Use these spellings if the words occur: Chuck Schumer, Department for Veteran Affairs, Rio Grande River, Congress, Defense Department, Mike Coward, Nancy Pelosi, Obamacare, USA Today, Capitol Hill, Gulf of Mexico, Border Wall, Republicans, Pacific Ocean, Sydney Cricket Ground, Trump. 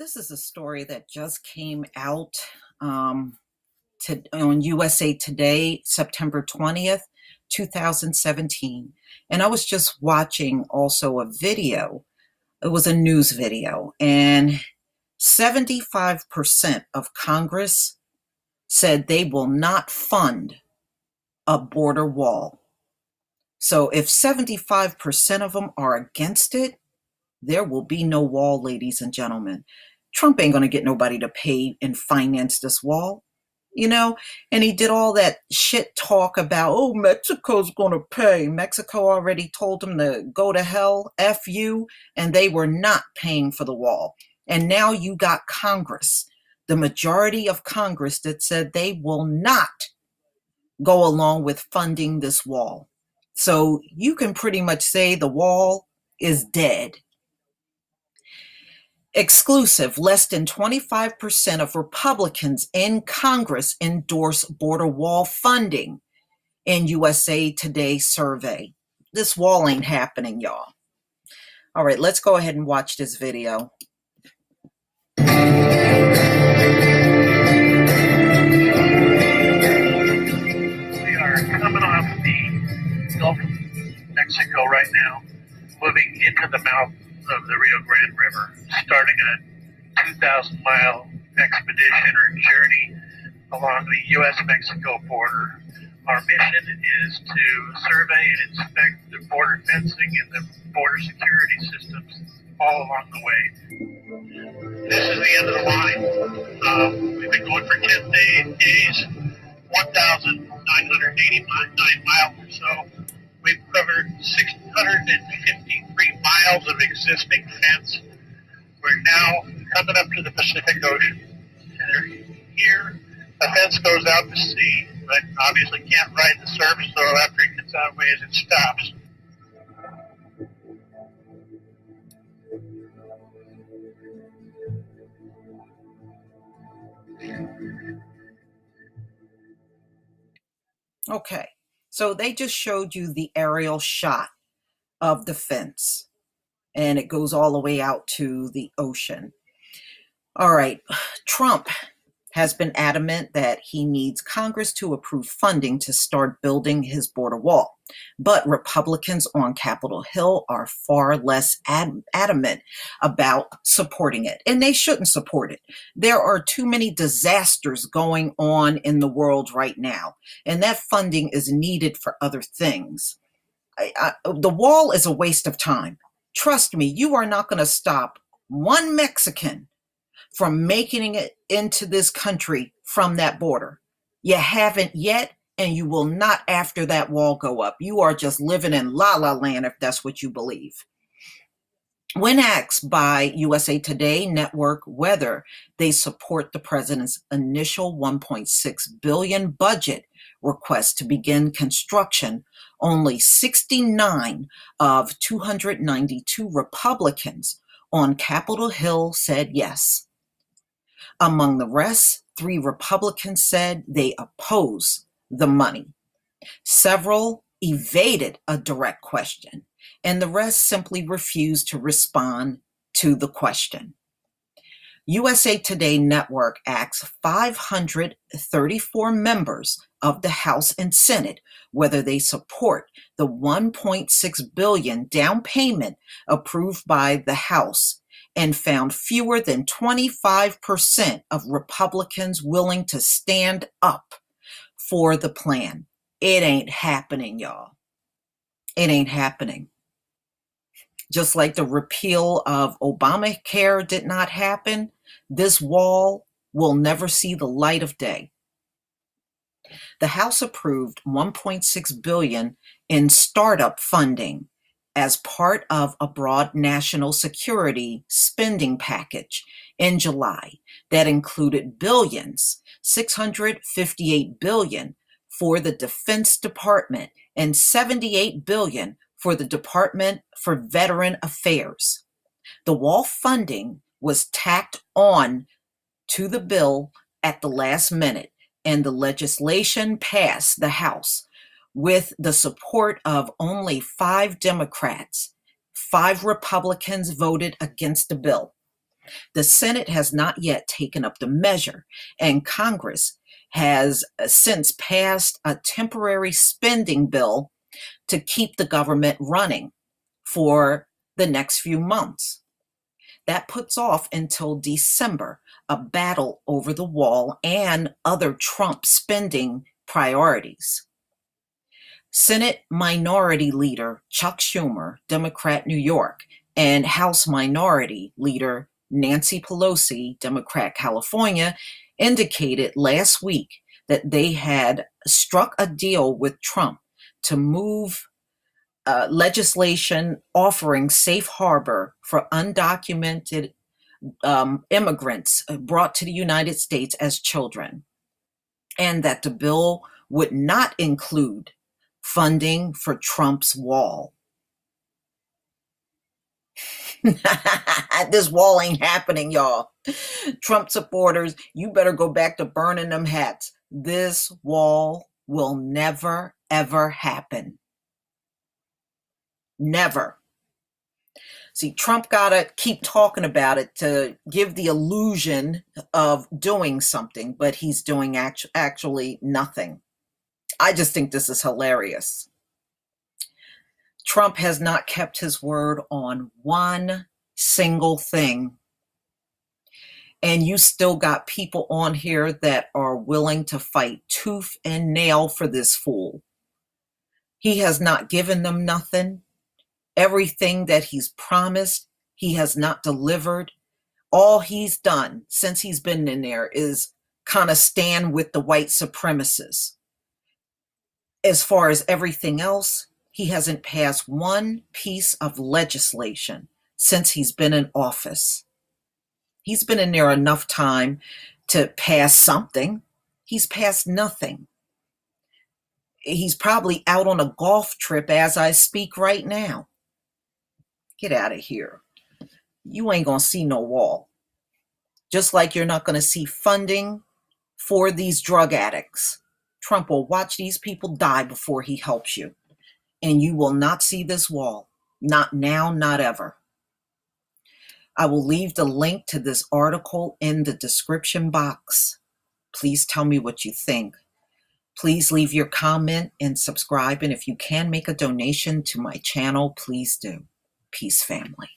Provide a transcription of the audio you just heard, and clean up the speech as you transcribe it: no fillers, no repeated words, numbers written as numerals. This is a story that just came out on USA Today, September 20th, 2017. And I was just watching also a video. It was a news video, and 75% of Congress said they will not fund a border wall. So if 75% of them are against it, there will be no wall, ladies and gentlemen. Trump ain't going to get nobody to pay and finance this wall, you know? And he did all that shit talk about, oh, Mexico's going to pay. Mexico already told them to go to hell, F you, and they were not paying for the wall. And now you got Congress, the majority of Congress, that said they will not go along with funding this wall. So you can pretty much say the wall is dead. Exclusive, less than 25% of Republicans in Congress endorse border wall funding in USA Today survey. This wall ain't happening, y'all. All right, let's go ahead and watch this video. We are coming off the Gulf of Mexico right now, moving into the mouth of the Rio Grande River, starting a 2,000-mile expedition or journey along the U.S.-Mexico border. Our mission is to survey and inspect the border fencing and the border security systems all along the way. This is the end of the line. We've been going for 10 days, 1,989 miles or so. We've covered 653 miles of existing fence. We're now coming up to the Pacific Ocean. Here, the fence goes out to sea, but obviously can't ride the surf, so after it gets out of ways, it stops. Okay. So they just showed you the aerial shot of the fence, and it goes all the way out to the ocean. All right, Trump has been adamant that he needs Congress to approve funding to start building his border wall. But Republicans on Capitol Hill are far less adamant about supporting it, and they shouldn't support it. There are too many disasters going on in the world right now, and that funding is needed for other things. The wall is a waste of time. Trust me, you are not going to stop one Mexican from making it into this country from that border. You haven't yet, and you will not after that wall go up. You are just living in la la land if that's what you believe. When asked by USA Today Network whether they support the president's initial $1.6 billion budget request to begin construction, only 69 of 292 Republicans on Capitol Hill said yes. Among the rest, 3 Republicans said they oppose the money. Several evaded a direct question, and the rest simply refused to respond to the question. USA Today Network asks 534 members of the House and Senate whether they support the $1.6 billion down payment approved by the House, and found fewer than 25% of Republicans willing to stand up for the plan. It ain't happening, y'all. It ain't happening. Just like the repeal of Obamacare did not happen, this wall will never see the light of day. The House approved $1.6 billion in startup funding as part of a broad national security spending package in July that included billions, $658 billion for the Defense Department and $78 billion for the Department for Veteran Affairs. The wall funding was tacked on to the bill at the last minute, and the legislation passed the House with the support of only 5 Democrats. 5 Republicans voted against the bill. The Senate has not yet taken up the measure, and Congress has since passed a temporary spending bill to keep the government running for the next few months. That puts off until December a battle over the wall and other Trump spending priorities. Senate Minority Leader Chuck Schumer, Democrat, New York, and House Minority Leader Nancy Pelosi, Democrat, California, indicated last week that they had struck a deal with Trump to move legislation offering safe harbor for undocumented immigrants brought to the United States as children, and that the bill would not include funding for Trump's wall. This wall ain't happening, y'all. Trump supporters, you better go back to burning them hats. This wall will never, ever happen. Never. See, Trump gotta keep talking about it to give the illusion of doing something, but he's doing actually nothing. I just think this is hilarious. Trump has not kept his word on one single thing. And you still got people on here that are willing to fight tooth and nail for this fool. He has not given them nothing. Everything that he's promised, he has not delivered. All he's done since he's been in there is kind of stand with the white supremacists. As far as everything else, he hasn't passed one piece of legislation since he's been in office. He's been in there enough time to pass something. He's passed nothing. He's probably out on a golf trip as I speak right now. Get out of here. You ain't gonna see no wall. Just like you're not gonna see funding for these drug addicts. Trump will watch these people die before he helps you. And you will not see this wall. Not now, not ever. I will leave the link to this article in the description box. Please tell me what you think. Please leave your comment and subscribe. And if you can make a donation to my channel, please do. Peace, family.